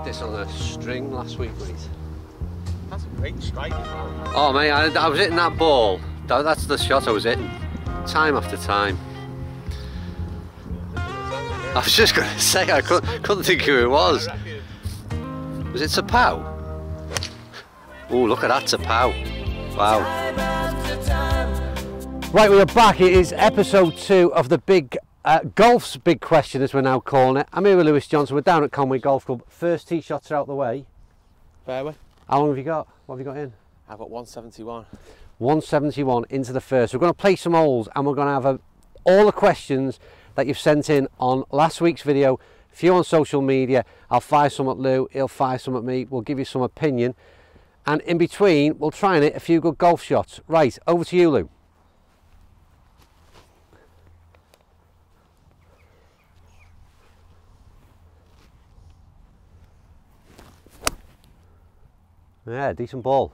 had this on a string last week, mate. That's a great strike as well. Oh, mate, I was hitting that ball. That's the shot I was hitting, time after time. I was just going to say, I couldn't think who it was. Was it Tapau? Oh, look at that, Tapau. Wow. Right, we are back. It is episode 2 of the big golf's big question, as we're now calling it. I'm here with Lewis Johnson. We're down at Conwy Golf Club. First tee shots are out the way. Fairway. How long have you got? What have you got in? I've got 171. 171 into the first. We're going to play some holes, and we're going to have all the questions that you've sent in on last week's video, a few on social media. I'll fire some at Lou, he'll fire some at me, we'll give you some opinion, and in between we'll try and hit a few good golf shots. Right, over to you, Lou. Yeah, decent ball,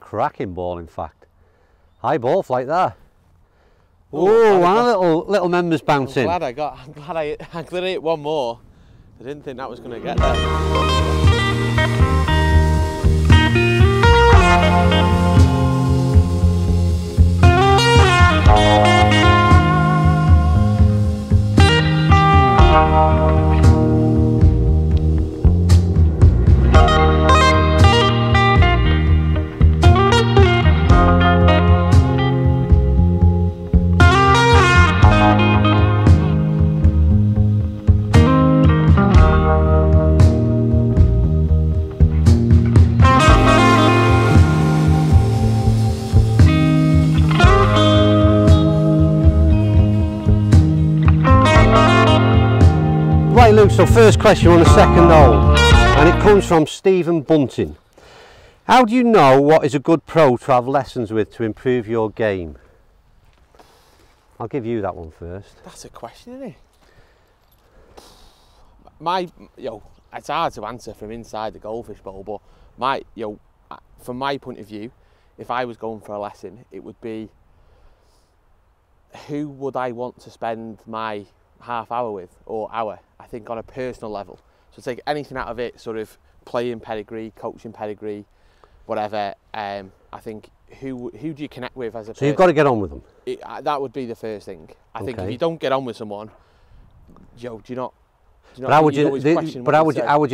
cracking ball in fact. High ball flight there. Oh, and a little members bouncing. I'm glad I hit one more. I didn't think that was going to get there. Right, Luke, so first question on the second hole, and it comes from Stephen Bunting. How do you know what is a good pro to have lessons with to improve your game? I'll give you that one first. That's a question, isn't it? It's hard to answer from inside the goldfish bowl, but from my point of view, if I was going for a lesson, it would be who would I want to spend my half hour with, or hour, I think, on a personal level. So take anything out of it, sort of playing pedigree, coaching pedigree, whatever. I think who do you connect with as a person? So you've got to get on with them. That would be the first thing. I think if you don't get on with someone, how would you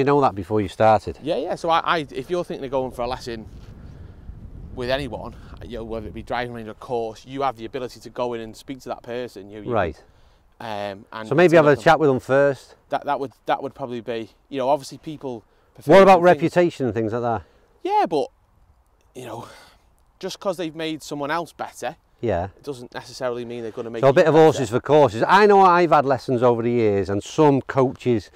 know that before you started? Yeah. So if you're thinking of going for a lesson with anyone, whether it be driving around a course, you have the ability to go in and speak to that person. Right. And so maybe have a chat with them first. That would probably be, obviously people. What about reputation and things like that? Yeah, but just because they've made someone else better, it doesn't necessarily mean they're going to make. So a bit of horses for courses. I know I've had lessons over the years, and some coaches,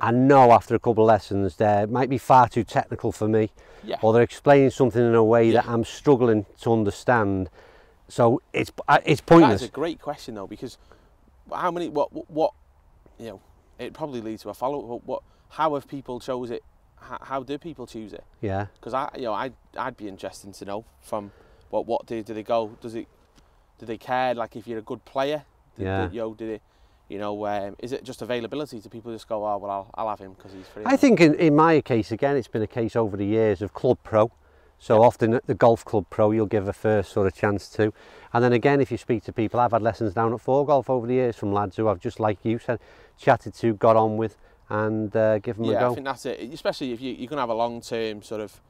I know after a couple of lessons, they might be far too technical for me, or they're explaining something in a way that I'm struggling to understand. So it's pointless. That's a great question though, because. It probably leads to a follow-up. How have people chose it? How do people choose it? Yeah. Because I'd be interested to know from what do they go? Do they care? Like if you're a good player, is it just availability? Do people just go, oh well, I'll have him because he's free? I think in my case again, it's been a case over the years of club pro. So often at the golf club pro, you'll give a first sort of chance to. And then again, if you speak to people, I've had lessons down at Ford Golf over the years from lads who I've just, like you said, chatted to, got on with, and given them a go. Yeah, I think that's it. Especially if you're going to have a long-term sort of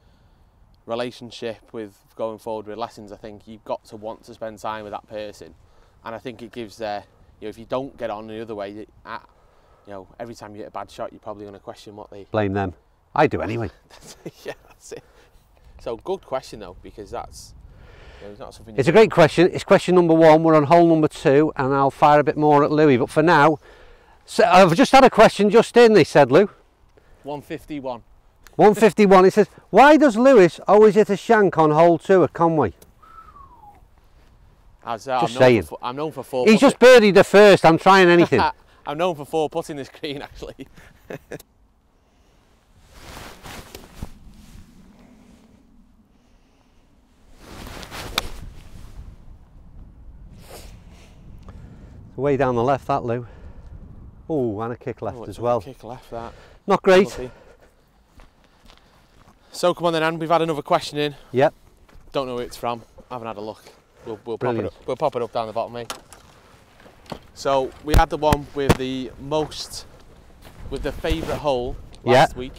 relationship with going forward with lessons, I think you've got to want to spend time with that person. And I think it gives, if you don't get on the other way, every time you hit a bad shot, you're probably going to question what they... Blame them. I do anyway. Yeah, that's it. So good question though, because that's it's not something. It's a great question. It's question number 1. We're on hole number 2, and I'll fire a bit more at Louis. But for now, so I've just had a question just in. They said, Lou. 151. 151. It says, why does Lewis always hit a shank on hole 2 at Conwy? I'm known for 4. He's just birdied the first. I'm trying anything. I'm known for 4 putting this green actually. Way down the left, that Lou. Oh, and a kick left as well. Kick left, that. Not great. So come on then, Anne, we've had another question in. Yep. Don't know who it's from. I haven't had a look. We'll pop it up. We'll pop it up down the bottom, mate. So we had the one with the most, with the favourite hole last week.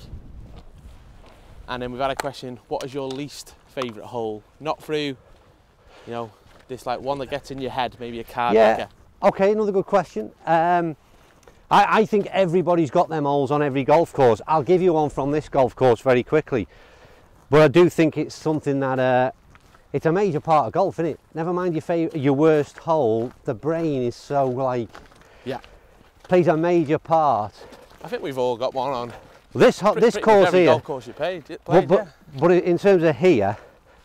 And then we've had a question, what is your least favourite hole? Not through, you know, this like one that gets in your head, maybe a card decker. Okay, another good question. I think everybody's got them holes on every golf course. I'll give you one from this golf course very quickly. But I do think it's something that, it's a major part of golf, isn't it? Never mind your worst hole, the brain is so like, plays a major part. I think we've all got one on. This course here, but in terms of here,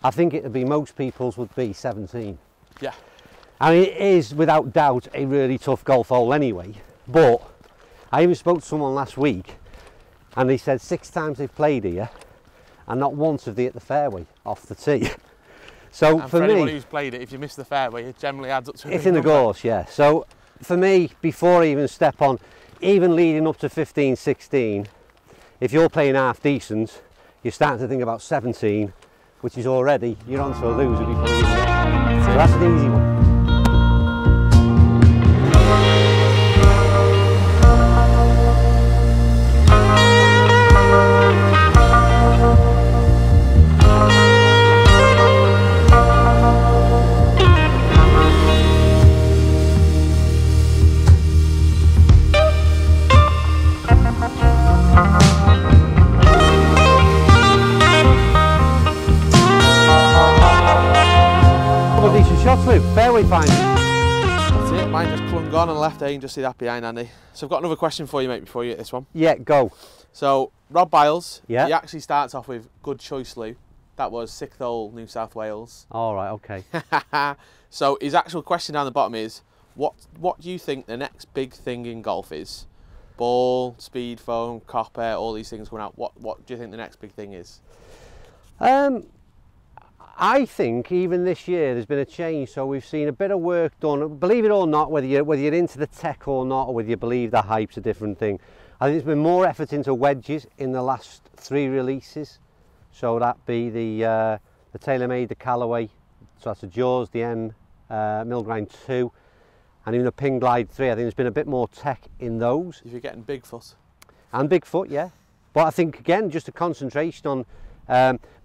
I think it would be most people's would be 17. Yeah. And it is without doubt a really tough golf hole anyway. But I even spoke to someone last week, and they said 6 times they've played here, and not once have they hit the fairway off the tee. So and for me, anyone who's played it, if you miss the fairway, it generally adds up to. It's in the course, yeah. So for me, before I even step on, even leading up to 15, 16. If you're playing half decent, you're starting to think about 17, which is already, you're on to a loser before you play. So that's an easy one. Fairway find. That's it, mine just clung on and left. I can just see that behind Andy. So I've got another question for you, mate, before you hit this one. Yeah, go. So Rob Biles, he actually starts off with good choice, Lou. That was 6th hole, New South Wales. All right, okay. So his actual question down the bottom is, what do you think the next big thing in golf is? Ball, speed, foam, copper, all these things going out. What do you think the next big thing is? I think even this year there's been a change, so we've seen a bit of work done. Believe it or not, whether you're into the tech or not, or whether you believe the hype's a different thing. I think there's been more effort into wedges in the last 3 releases. So that be the TaylorMade, the Callaway, so that's the Jaws, the M, Milgrind 2, and even the Ping Glide 3. I think there's been a bit more tech in those. If you're getting Bigfoot. And Bigfoot, yeah. But I think again, just a concentration on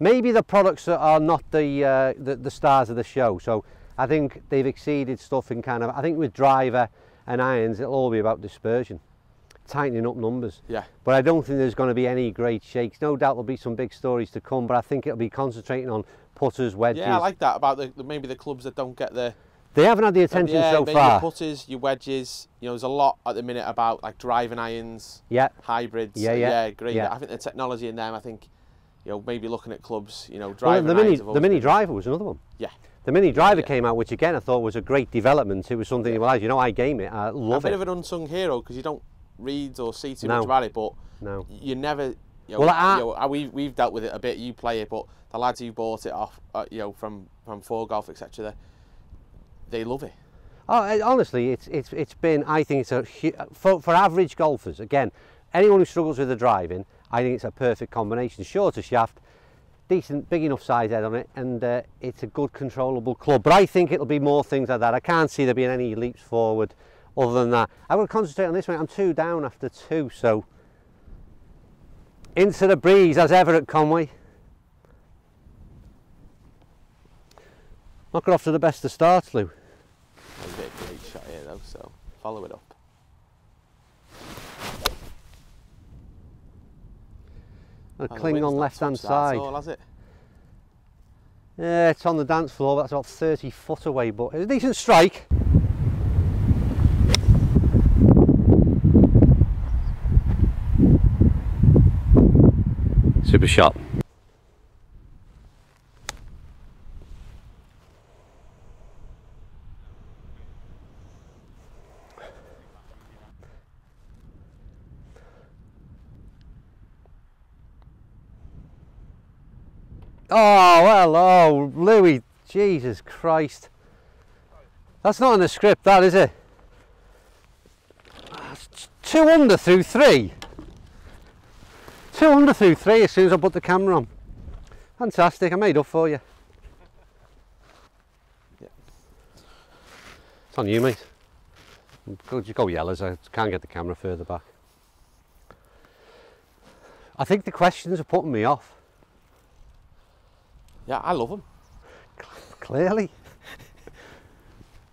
maybe the products that are not the stars of the show. So I think they've exceeded stuff in kind of, I think with driver and irons, it'll all be about dispersion, tightening up numbers. Yeah. But I don't think there's going to be any great shakes. No doubt there'll be some big stories to come, but I think it'll be concentrating on putters, wedges. Yeah, I like that about maybe the clubs that don't get the... They haven't had the attention so maybe far. Your putters, your wedges, you know, there's a lot at the minute about like driving irons, hybrids. Yeah, great. Yeah. I think the technology in them, I think... You know, maybe looking at clubs, you know, driving. Well, the mini driver was another one. Yeah. The mini driver came out, which again I thought was a great development. It was something, well, as you know, I game it. I love it. A bit of an unsung hero because you don't read or see too much about it, but you never. You know, well, we've dealt with it a bit. You play it, but the lads who bought it off, you know, from Ford Golf, etc. They love it. Oh, honestly, it's been. I think it's for average golfers. Again, anyone who struggles with the driving. I think it's a perfect combination. Shorter shaft, decent, big enough size head on it, and it's a good controllable club. But I think it'll be more things like that. I can't see there being any leaps forward other than that. I will concentrate on this one. I'm 2 down after 2, so into the breeze as ever at Conwy. Knock it off to the best of starts, Lou. There's a bit of a great shot here though, so follow it up. Cling on left hand side. All, has it? Yeah, it's on the dance floor, but that's about 30 foot away, but it was a decent strike. Super shot. Oh, well, oh, Louis, Jesus Christ. That's not in the script, that, is it? 2 under through 3. 2 under through 3 as soon as I put the camera on. Fantastic, I made up for you. Yeah. It's on you, mate. You go yellows, I can't get the camera further back. I think the questions are putting me off. Yeah, I love them. Clearly.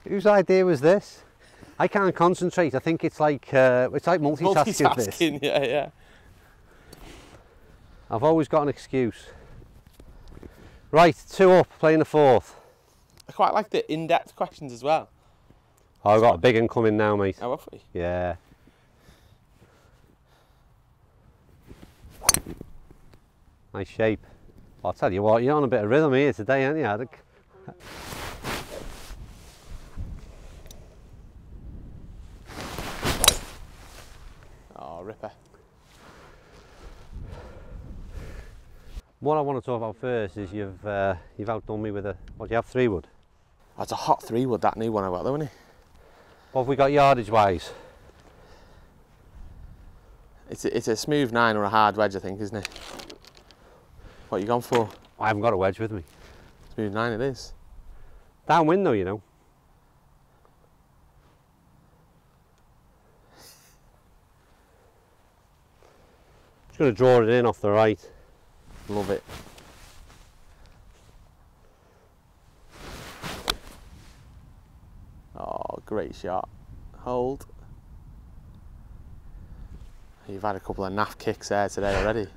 Whose idea was this? I can't concentrate. I think it's like multitasking. Multitasking, yeah, yeah. I've always got an excuse. Right, 2 up, playing the 4th. I quite like the in-depth questions as well. Oh, I've got a big one coming now, mate. Oh, have we? Yeah. Nice shape. I'll tell you what, you're on a bit of rhythm here today, aren't you? I think... Oh, ripper. What I want to talk about first is you've outdone me with a, what do you have, 3-wood? That's a hot 3-wood, that new one I got though, isn't it? What have we got yardage-wise? It's a smooth 9 or a hard wedge, I think, isn't it? What are you gone for? I haven't got a wedge with me. Smooth 9 it is. Downwind though, you know. Just going to draw it in off the right. Love it. Oh, great shot. Hold. You've had a couple of naff kicks there today already.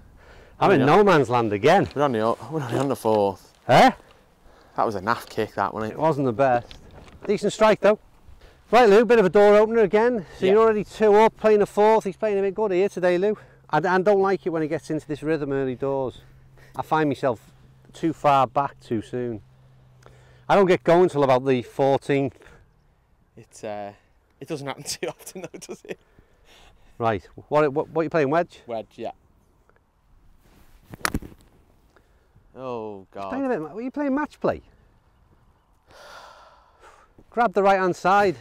I'm in no man's land again. We're only on the 4th. Eh? That was a naff kick, that wasn't it? It wasn't the best. Decent strike though. Right, Lou, bit of a door opener again. So yeah. You're already 2 up, playing the 4th. He's playing a bit good here today, Lou. I don't like it when he gets into this rhythm early doors. I find myself too far back too soon. I don't get going till about the 14th. It doesn't happen too often though, does it? Right. What are you playing, wedge? Wedge, yeah. Oh God! Were you playing match play? Grabbed the right hand side.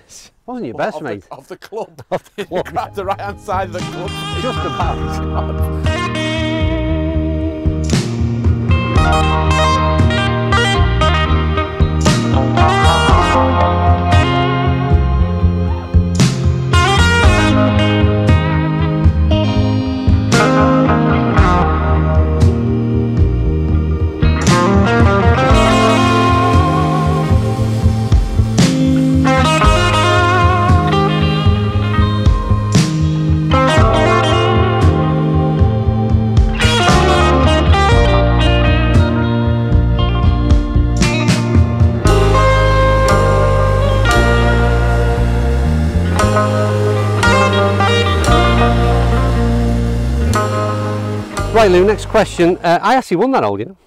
Wasn't your best, mate. Of the club. Of the club. Grabbed the right hand side of the club. Just about. Right, Lou, next question. I actually won that hole, you know.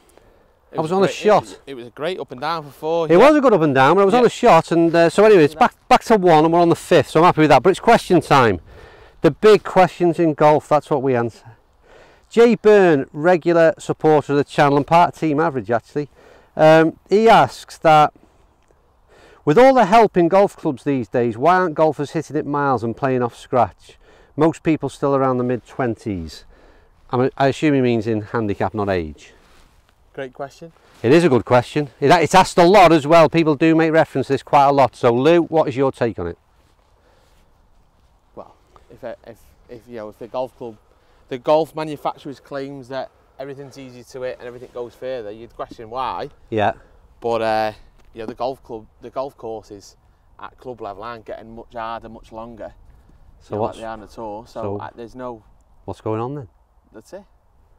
I was on a shot. It was a great up and down for 4. It was a good up and down, but I was on a shot. And so anyway, it's back to 1 and we're on the 5th, so I'm happy with that. But it's question time. The big questions in golf, that's what we answer. Jay Byrne, regular supporter of the channel and part of Team Average, actually. He asks that, with all the help in golf clubs these days, why aren't golfers hitting it miles and playing off scratch? Most people still around the mid-20s. I assume he means in handicap, not age. Great question. It is a good question. It's asked a lot as well. People do make reference to this quite a lot. So, Lou, what is your take on it? Well, if the golf club, the golf manufacturers claims that everything's easy to it and everything goes further, you'd question why. Yeah. But you know, the golf courses at club level aren't getting much harder, much longer. So what? Like they are on the tour. So there's no. What's going on then? That's it.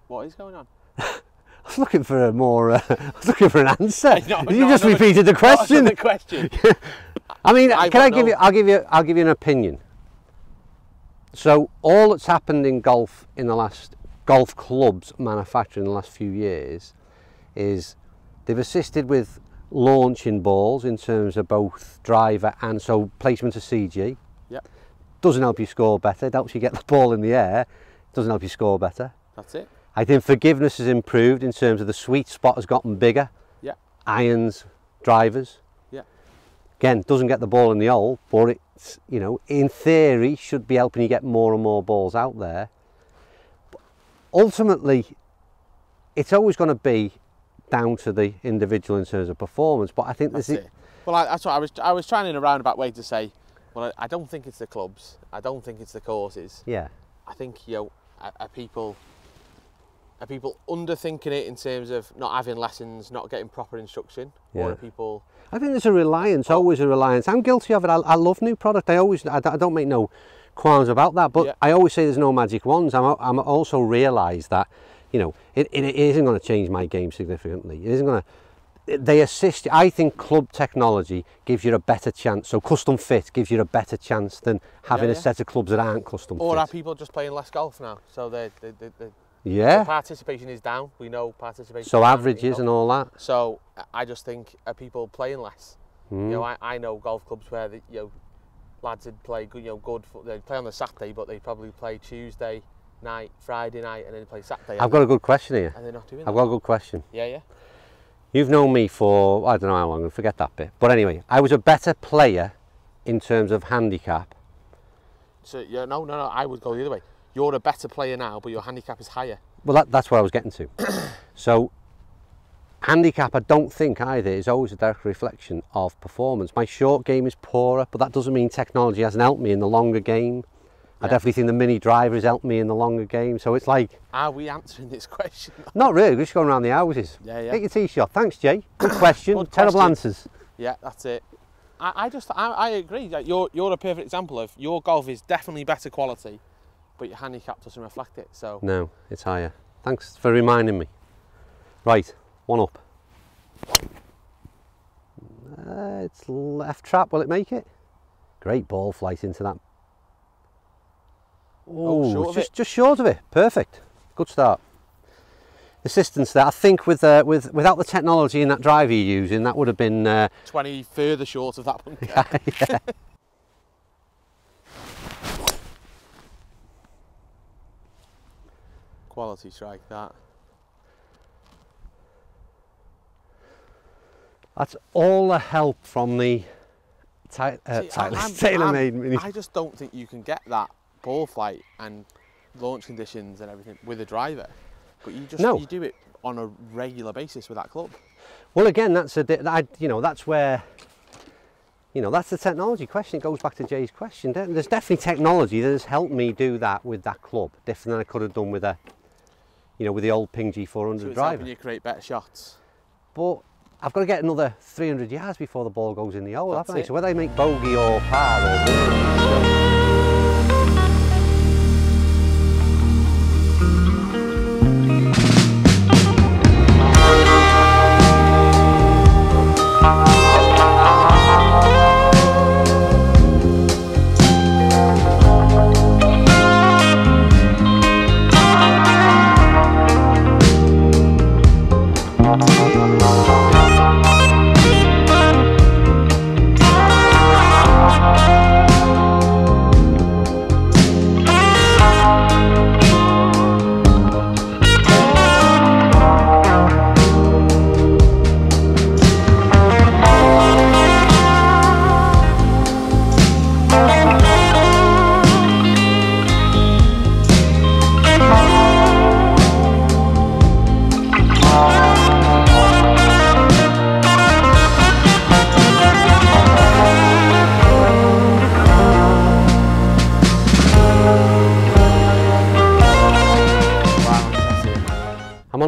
What is going on? I was looking for a more. I was looking for an answer. You just repeated the question. The question. I mean, I'll give you an opinion. So all that's happened in golf in the last golf clubs manufacturing in the last few years is they've assisted with launching balls in terms of both driver and so placement of CG. Yep. Doesn't help you score better. It helps you get the ball in the air. Doesn't help you score better. That's it. I think forgiveness has improved in terms of the sweet spot has gotten bigger. Yeah. Irons, drivers. Yeah. Again, doesn't get the ball in the hole, but it's, you know, in theory should be helping you get more and more balls out there. But ultimately, it's always going to be down to the individual in terms of performance. But I think this is... Well, that's what I was trying in a roundabout way to say. Well, I don't think it's the clubs. I don't think it's the courses. Yeah. I think, you know, are people underthinking it in terms of not having lessons, not getting proper instruction? Yeah. Or are people... I think there's a reliance, always a reliance. I'm guilty of it. I love new product. I don't make no qualms about that. But yeah. I always say there's no magic wands. I'm also realise that, you know, it isn't going to change my game significantly. It isn't going to... They assist. I think club technology gives you a better chance. So custom fit gives you a better chance than having a set of clubs that aren't custom fit. Or are people just playing less golf now? So the participation is down. We know participation. So averages and all that. So I just think, are people playing less? Mm. You know, I know golf clubs where the, you know, lads would play good. You know, they play on the Saturday, but they probably play Tuesday night, Friday night, and then they play Saturday. I've got a good question here. And they're not doing that. I've got a good question. Yeah, yeah. You've known me for, I don't know how long, I forget that bit. But anyway, I was a better player in terms of handicap. So, yeah, no, I would go the other way. You're a better player now, but your handicap is higher. Well, that's what I was getting to. So, handicap, I don't think either, is always a direct reflection of performance. My short game is poorer, but that doesn't mean technology hasn't helped me in the longer game. I definitely think the mini driver has helped me in the longer game, so it's like... Are we answering this question? Not really, we're just going around the houses. Yeah, yeah. Take your tee shot. Thanks, Jay. Good question. Terrible answers. Yeah, that's it. I agree. Like, you're a perfect example of your golf is definitely better quality, but your handicap doesn't reflect it, so... No, it's higher. Thanks for reminding me. Right, one up. It's left trap, will it make it? Great ball flight into that. Oh, just short of it. Perfect. Good start. Assistance there. I think without the technology and that driver you're using, that would have been 20 further short of that one. Yeah. Yeah. Quality strike that. That's all the help from the TaylorMade Mini. I just don't think you can get that ball flight and launch conditions and everything with a driver, but you do it on a regular basis with that club. Well, again, that's the technology question. It goes back to Jay's question. There's definitely technology that has helped me do that with that club, different than I could have done with the old Ping G400 driver. So it's helping you create better shots. But I've got to get another 300 yards before the ball goes in the hole, haven't I? So whether I make bogey or par or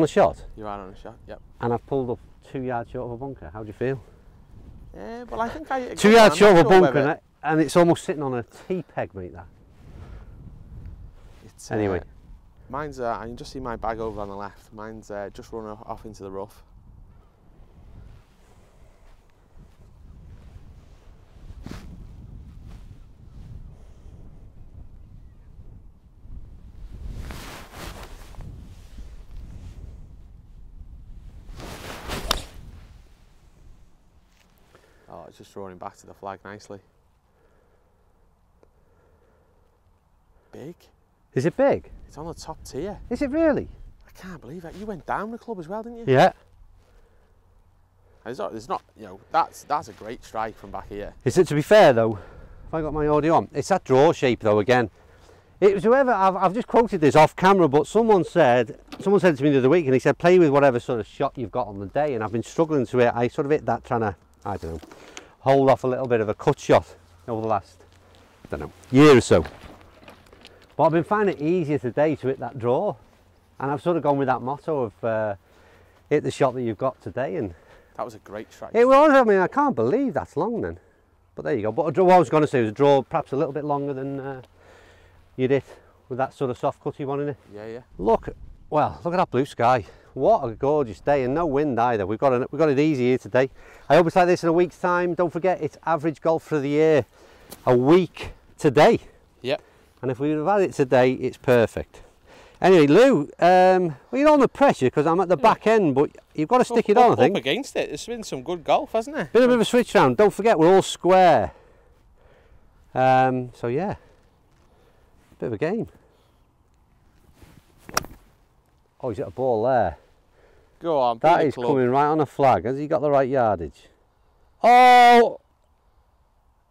shot? You are on a shot, yep. And I've pulled up 2 yards short of a bunker. How do you feel? Yeah, well, I think I... 2 yards short of a bunker, and it's almost sitting on a T-peg, mate, that. It's, anyway. Mine's, I can just see my bag over on the left. Mine's just run off into the rough. It's just running back to the flag nicely. Big. Is it big? It's on the top tier. Is it really? I can't believe it. You went down the club as well, didn't you? Yeah. There's not, you know, that's a great strike from back here. Is it, to be fair though, if I got my audio on, it's that draw shape though again. It was whoever, I've just quoted this off camera, but someone said to me the other week, and he said, play with whatever sort of shot you've got on the day, and I've been struggling to it. I sort of hit that trying to, I don't know, hold off a little bit of a cut shot over the last, I don't know, year or so. But I've been finding it easier today to hit that draw, and I've sort of gone with that motto of hit the shot that you've got today. And that was a great track. It was. I mean, I can't believe that's long then. But there you go. But what I was going to say was a draw perhaps a little bit longer than you did with that sort of soft cutty one in it. Yeah, yeah. Look at that blue sky. What a gorgeous day, and no wind either. We've got it easy here today. I hope it's like this in a week's time. Don't forget, it's average golf for the year a week today. Yep. And if we would have had it today, it's perfect. Anyway, Lou, well, you're on the pressure because I'm at the back end, but you've got to stick it on, I think. Up against it. It's been some good golf, hasn't it? Been a bit of a switch round. Don't forget, we're all square. So, yeah. Bit of a game. Oh, he's at a ball there. Go on. That is coming right on the flag. Has he got the right yardage? Oh!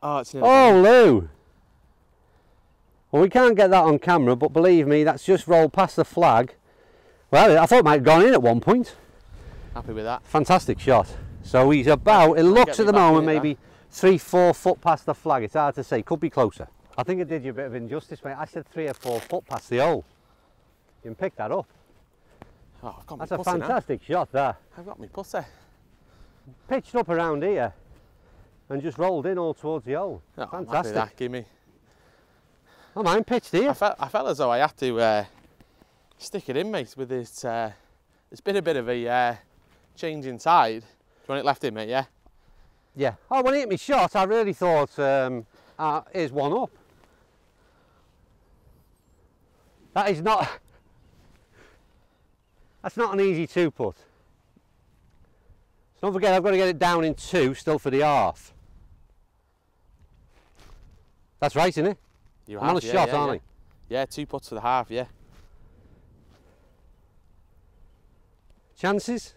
Oh, it's never been. Lou! Well, we can't get that on camera, but believe me, that's just rolled past the flag. Well, I thought it might have gone in at one point. Happy with that. Fantastic shot. So he's about, it looks at the moment, maybe 3-4 foot past the flag. It's hard to say. Could be closer. I think it did you a bit of injustice, mate. I said 3 or 4 foot past the hole. You can pick that up. Oh, I've got my putter. That's a fantastic shot there. I've got my putter. Pitched up around here and just rolled in all towards the hole. Oh, fantastic. I'm happy that. Give me. Oh, mine pitched here. I felt as though I had to stick it in, mate, with this. It's been a bit of a change inside. Do you want it left in, mate, yeah? Yeah. Oh, when he hit me shot, I really thought, here's one up. That is not... That's not an easy two-putt. So don't forget, I've got to get it down in two, still for the half. That's right, isn't it? You're on a shot, yeah, aren't I? Yeah, two putts to the half, yeah. Chances?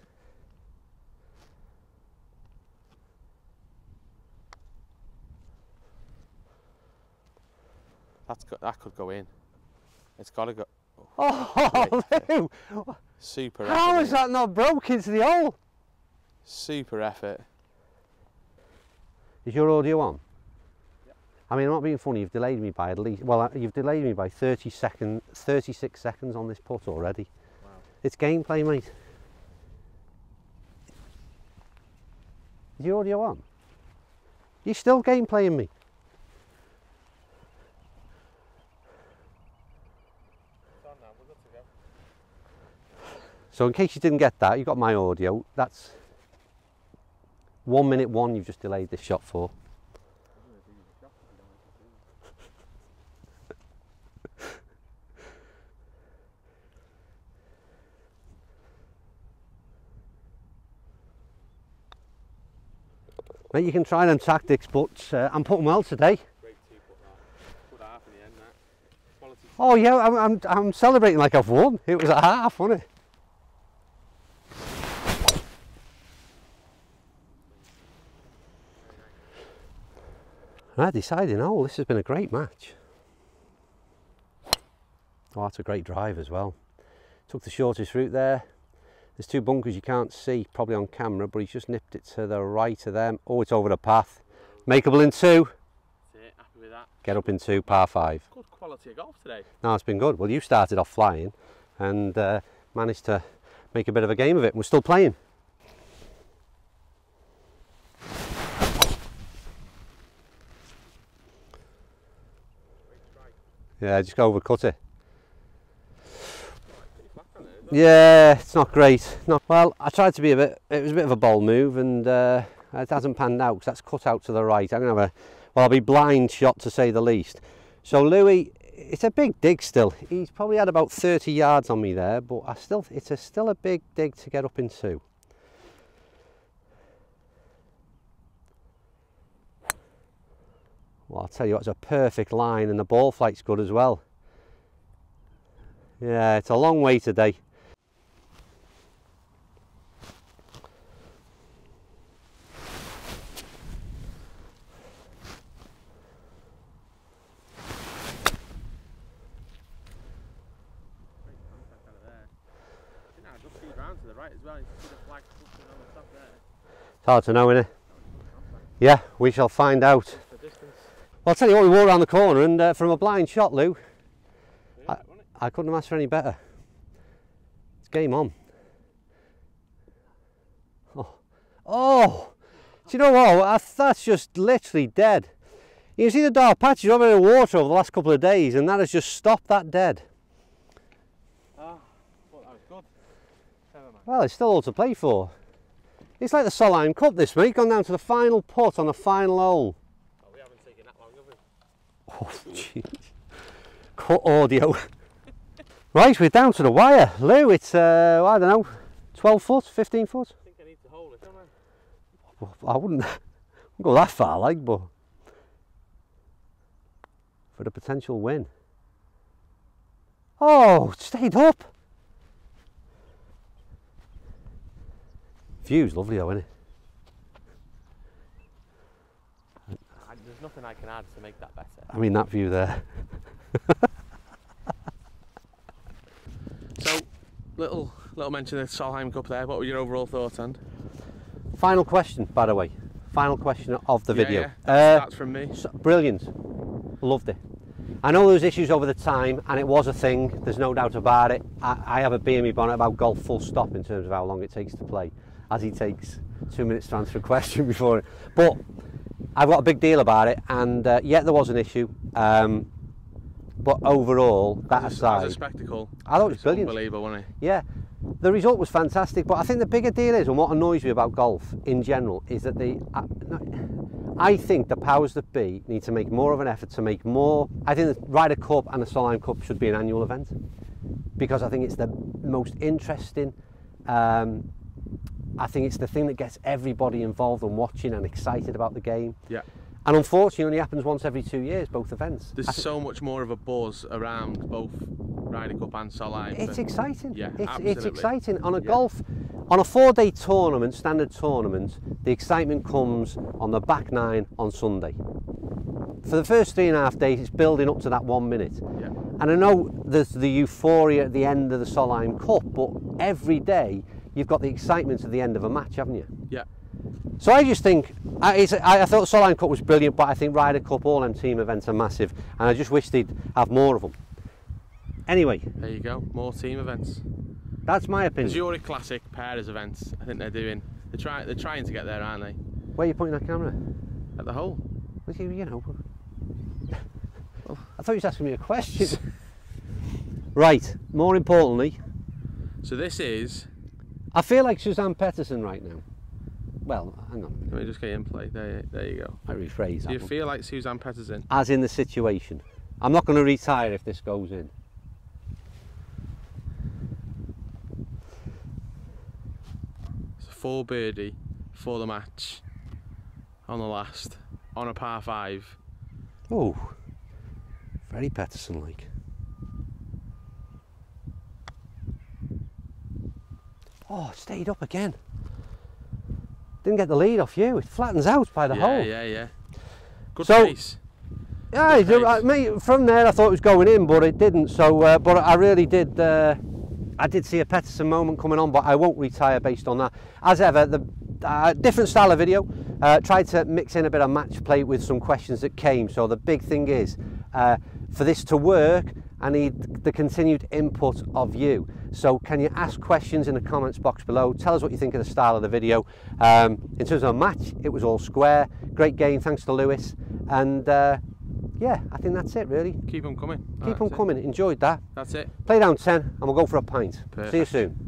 That could go in. It's got to go. Oh, Lou! Super effort. How is that not broke into the hole? Super effort. Is your audio on? I mean, I'm not being funny, you've delayed me by at least, well, you've delayed me by 36 seconds on this putt already. Wow. It's gameplay, mate. Is your audio on? You're still gameplaying me. It's on now, we're good to go. So in case you didn't get that, you've got my audio. That's 1:01 you've just delayed this shot for. You can try them tactics, but I'm putting well today. Great two putt that. Put a half in the end, that. Quality. Oh yeah, I'm celebrating like I've won. It was a half, wasn't it? Right, deciding hole. This has been a great match. Oh, that's a great drive as well. Took the shortest route there. There's two bunkers you can't see, probably on camera, but he's just nipped it to the right of them. Oh, it's over the path. Makeable in two. That's it, happy with that. Get up in two, par five. Good quality of golf today. No, it's been good. Well, you started off flying and managed to make a bit of a game of it. We're still playing. Yeah, just go over cutter. Yeah, it's not great. Well, I tried to be a bit, it was a bit of a bold move, and it hasn't panned out because that's cut out to the right. I'm going to have I'll be blind shot to say the least. So Louis, it's a big dig still. He's probably had about 30 yards on me there, but I still, it's still a big dig to get up in two. Well, I'll tell you what, it's a perfect line and the ball flight's good as well. Yeah, it's a long way today. down to the right as well. You can see the flag clustering on the top there. It's hard to know, isn't it? Yeah, we shall find out. Well, I'll tell you what, we walked around the corner and from a blind shot, Lou, yeah, I couldn't have asked for any better. It's game on. Oh, oh. Do you know what? That's just literally dead. You can see the dark patches over in the water over the last couple of days, and that has just stopped that dead. Ah, well, that was good. Never mind. Well, it's still all to play for. It's like the Solheim Cup this week, gone down to the final putt on the final hole. Oh, we haven't taken that long, have we? Oh, jeez. Cut audio. Right, we're down to the wire. Lou, it's, I don't know, 12 foot, 15 foot? I think I need to hold it, don't I? I wouldn't go that far, like, but... for the potential win. Oh, it stayed up. View's lovely though, isn't it? There's nothing I can add to make that better. I mean that view there. So, little mention of the Solheim Cup there. What were your overall thoughts, and? Final question, by the way. Final question of the video. Yeah, that's from me. So, brilliant. Loved it. I know there was issues over the time, and it was a thing, there's no doubt about it. I have a bee in my bonnet about golf full stop in terms of how long it takes to play, as he takes 2 minutes to answer a question before it. But I've got a big deal about it, and yet there was an issue. But overall, that aside... As a spectacle. I thought it was brilliant. Unbelievable, wasn't it? Yeah. The result was fantastic, but I think the bigger deal is, and what annoys me about golf in general, is that the... I think the powers that be need to make more of an effort to make more. I think the Ryder Cup and the Solheim Cup should be an annual event, because I think it's the most interesting. I think it's the thing that gets everybody involved and watching and excited about the game. Yeah. And unfortunately, it only happens once every 2 years, both events. There's so much more of a buzz around both Ryder Cup and Solheim. It's exciting. Yeah, it's exciting on a golf. On a four-day tournament, standard tournament, the excitement comes on the back nine on Sunday. For the first 3.5 days, it's building up to that 1 minute. Yeah. And I know there's the euphoria at the end of the Solheim Cup, but every day you've got the excitement at the end of a match, haven't you? Yeah. So I just think, I thought Solheim Cup was brilliant, but I think Ryder Cup, all them team events are massive, and I just wish they'd have more of them. Anyway. There you go, more team events. That's my opinion. The Zurich Classic pairs events, I think they're trying to get there, aren't they? Where are you pointing that camera? At the hole. Well, you know. Well, I thought you were asking me a question. Right, more importantly. So this is... I feel like Suzanne Pettersen right now. Well, hang on a minute. Let me just get you in play. There you go. I rephrase that. Do you feel like Suzanne Pettersen? As in the situation. I'm not going to retire if this goes in. Four birdie for the match on the last, on a par five. Oh, very Pettersen-like. Oh, it stayed up again. Didn't get the lead off you. It flattens out by the hole. Yeah. Good pace. Yeah, mate, from there I thought it was going in, but it didn't. So, but I really did. I did see a Pettersen moment coming on, but I won't retire based on that. As ever, the different style of video, tried to mix in a bit of match play with some questions that came. So the big thing is, for this to work, I need the continued input of you. So can you ask questions in the comments box below? Tell us what you think of the style of the video. In terms of a match, it was all square. Great game, thanks to Lewis. And yeah, I think that's it really. Keep them coming. Keep them coming. Enjoyed that. That's it. Play down 10 and we'll go for a pint. Perfect. See you soon.